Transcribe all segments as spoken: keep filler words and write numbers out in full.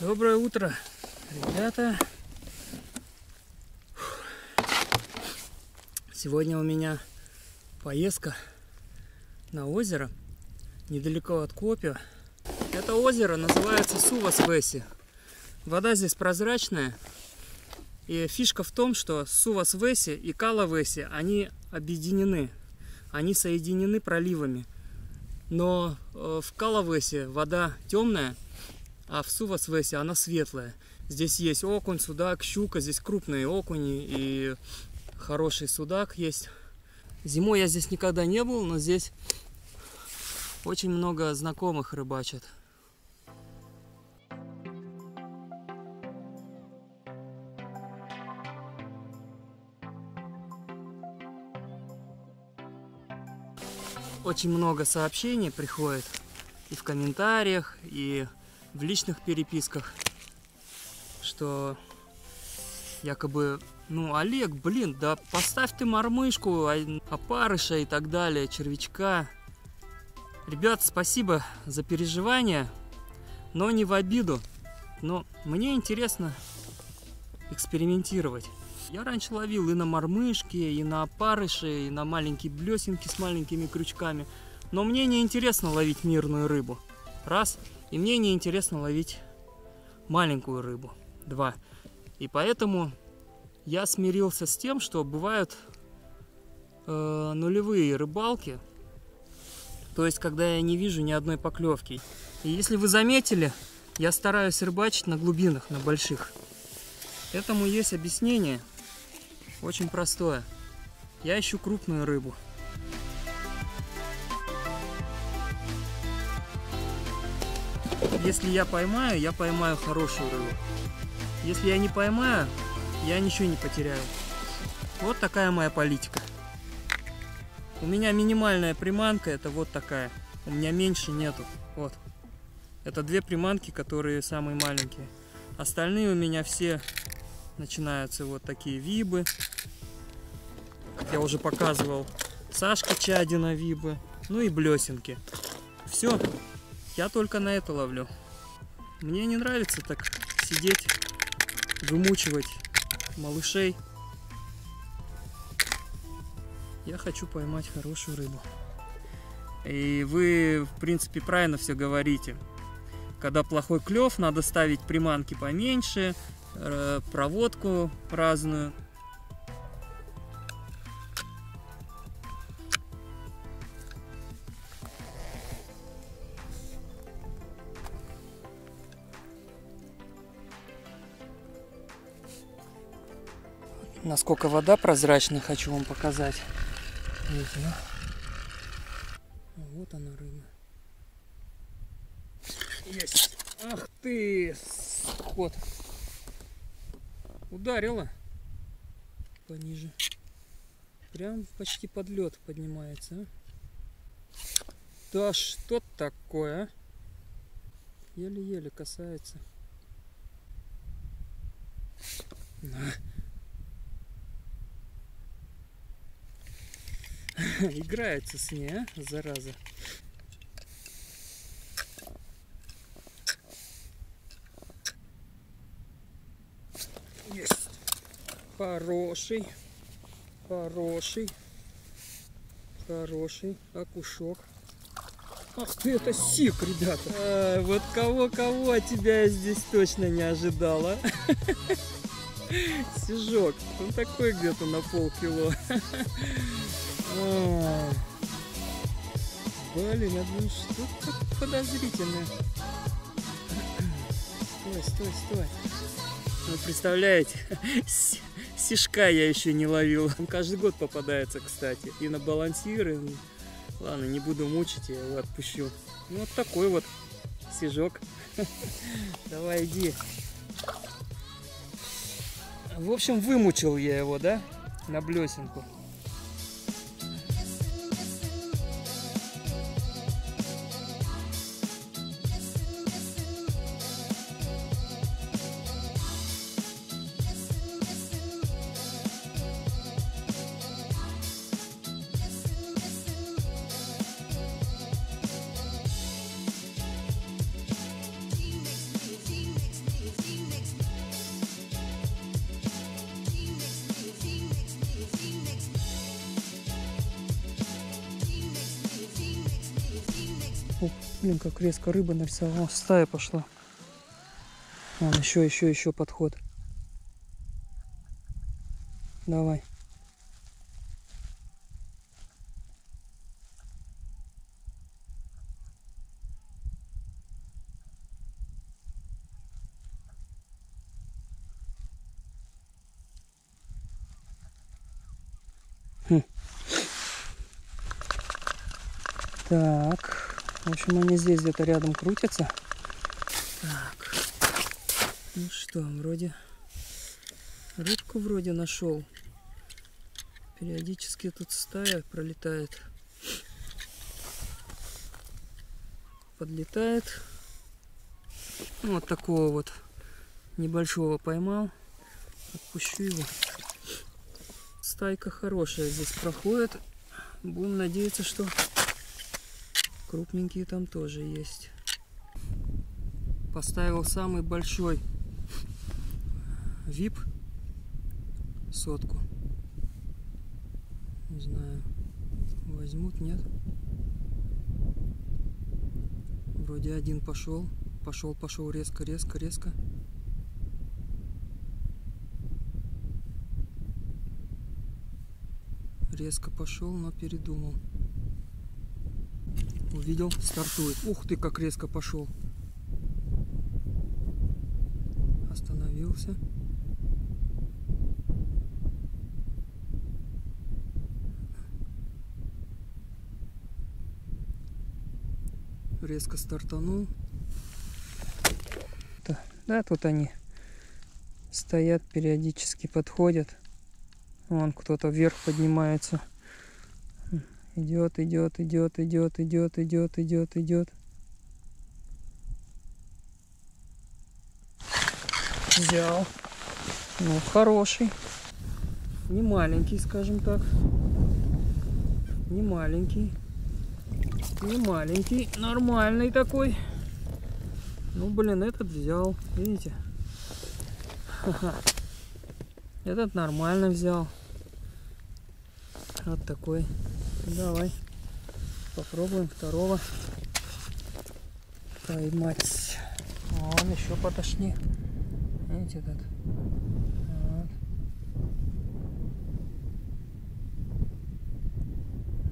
Доброе утро, ребята. Сегодня у меня поездка на озеро недалеко от Копия. Это озеро называется Сувасвеси. Вода здесь прозрачная. И фишка в том, что Сувасвеси и Калавеси, они объединены. Они соединены проливами. Но в Калавеси вода темная, а в Сувасвеси она светлая. Здесь есть окунь, судак, щука. Здесь крупные окуни и хороший судак есть. Зимой я здесь никогда не был, но здесь очень много знакомых рыбачат. Очень много сообщений приходит и в комментариях, и в личных переписках, что якобы, ну, Олег, блин, да поставь ты мормышку, опарыша и так далее, червячка. Ребят, спасибо за переживания, но не в обиду. Но мне интересно экспериментировать. Я раньше ловил и на мормышки, и на опарыши, и на маленькие блесенки с маленькими крючками. Но мне не интересно ловить мирную рыбу. Раз. И мне не интересно ловить маленькую рыбу. Два. И поэтому я смирился с тем, что бывают э, нулевые рыбалки. То есть, когда я не вижу ни одной поклевки. И если вы заметили, я стараюсь рыбачить на глубинах, на больших. Этому есть объяснение. Очень простое. Я ищу крупную рыбу. Если я поймаю, я поймаю хорошую рыбу. Если я не поймаю, я ничего не потеряю. Вот такая моя политика. У меня минимальная приманка, это вот такая. У меня меньше нету. Вот. Это две приманки, которые самые маленькие. Остальные у меня все начинаются вот такие вибы. Как я уже показывал. Сашка Чадина вибы. Ну и блесенки. Все. Я только на это ловлю. Мне не нравится так сидеть, вымучивать малышей. Я хочу поймать хорошую рыбу. И вы, в принципе, правильно все говорите. Когда плохой клев, надо ставить приманки поменьше, проводку разную. Насколько вода прозрачна, хочу вам показать. Видите, да? Вот она, рыба. Есть. Ах ты, скот. Ударила. Пониже. Прям почти под лед поднимается. А? Да что такое, а? Еле-еле касается. На. Играется с ней, а? Зараза. Есть. Хороший, хороший, хороший окушок. Ах ты, это сик, ребята. А, вот кого-кого, от тебя я здесь точно не ожидала. Сижок, он такой где-то на полкило. А, блин, я думаю, что-то подозрительное. Стой, стой, стой. Вы представляете, сишка я еще не ловил. Он каждый год попадается, кстати. И на балансиры. Ладно, не буду мучить, я его отпущу. Ну, вот такой вот сижок. Давай, иди. В общем, вымучил я его, да? На блесенку. Блин, как резко рыба нарисовала. О, стая пошла. Вон, еще, еще, еще подход. Давай. Хм. Так, в общем, они здесь где-то рядом крутятся. Так, ну что, вроде рыбку вроде нашел. Периодически тут стая пролетает, подлетает. Вот такого вот небольшого поймал. Отпущу его. Стайка хорошая здесь проходит. Будем надеяться, что крупненькие там тоже есть. Поставил самый большой вип, сотку. Не знаю, возьмут, нет. Вроде один пошел. Пошел, пошел резко, резко, резко. Резко пошел, но передумал. Увидел, стартует. Ух ты, как резко пошел. Остановился. Резко стартанул. Да, да, тут они стоят, периодически подходят. Вон кто-то вверх поднимается. Идет, идет, идет, идет, идет, идет, идет, идет. Взял. Ну, хороший. Не маленький, скажем так. Не маленький. Не маленький. Нормальный такой. Ну, блин, этот взял. Видите? Ха-ха. Этот нормально взял. Вот такой. Давай попробуем второго поймать. Вон еще подошли. Видите этот? Вот.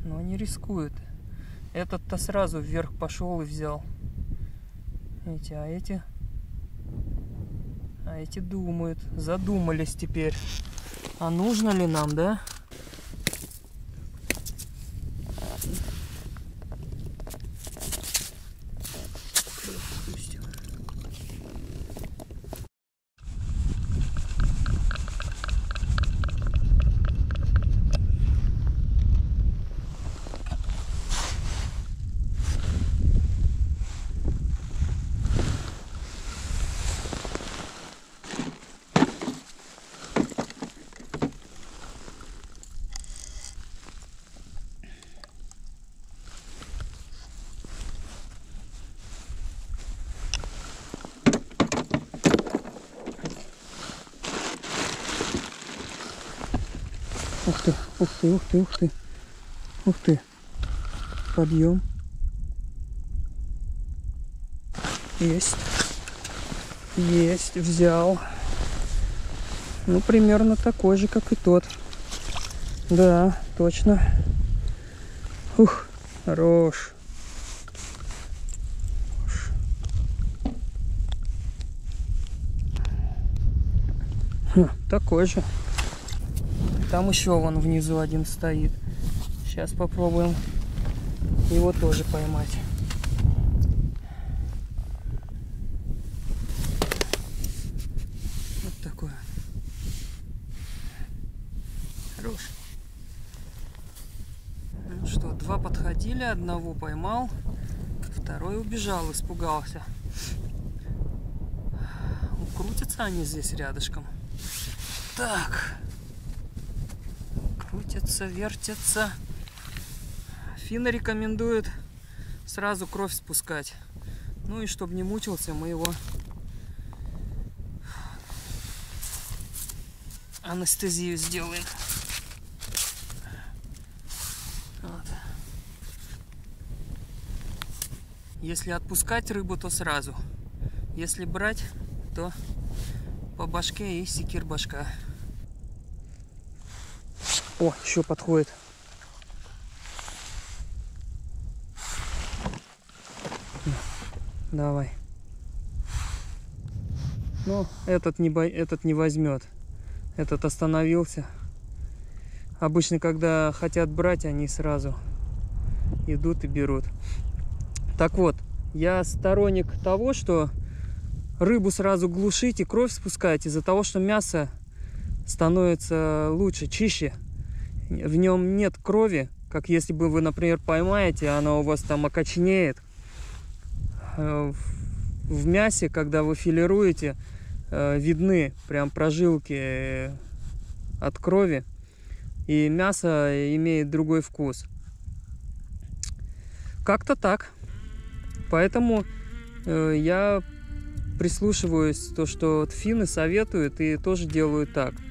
Но не рискует. Этот-то сразу вверх пошел и взял. Видите, а эти... А эти думают, задумались теперь. А нужно ли нам, да? Ух ты, ух ты, ух ты, ух ты, ух ты, подъем, есть, есть, взял, ну примерно такой же, как и тот, да, точно, ух, хорош, хм, такой же. Там еще вон внизу один стоит. Сейчас попробуем его тоже поймать. Вот такой. Хороший. Ну что, два подходили, одного поймал, второй убежал, испугался. Крутятся они здесь рядышком. Так. Крутятся, вертятся. Фина рекомендует сразу кровь спускать. Ну и чтобы не мучился, мы его анестезию сделаем. Вот. Если отпускать рыбу, то сразу. Если брать, то по башке и секир башка. О, еще подходит. Давай. Ну, этот не, бо... этот не возьмет. Этот остановился. Обычно, когда хотят брать, они сразу идут и берут. Так вот, я сторонник того, что рыбу сразу глушить и кровь спускать из-за того, что мясо становится лучше, чище. В нем нет крови, как если бы вы, например, поймаете, она у вас там окоченеет. В мясе, когда вы филируете, видны прям прожилки от крови, и мясо имеет другой вкус. Как-то так. Поэтому я прислушиваюсь то, что финны советуют, и тоже делаю так.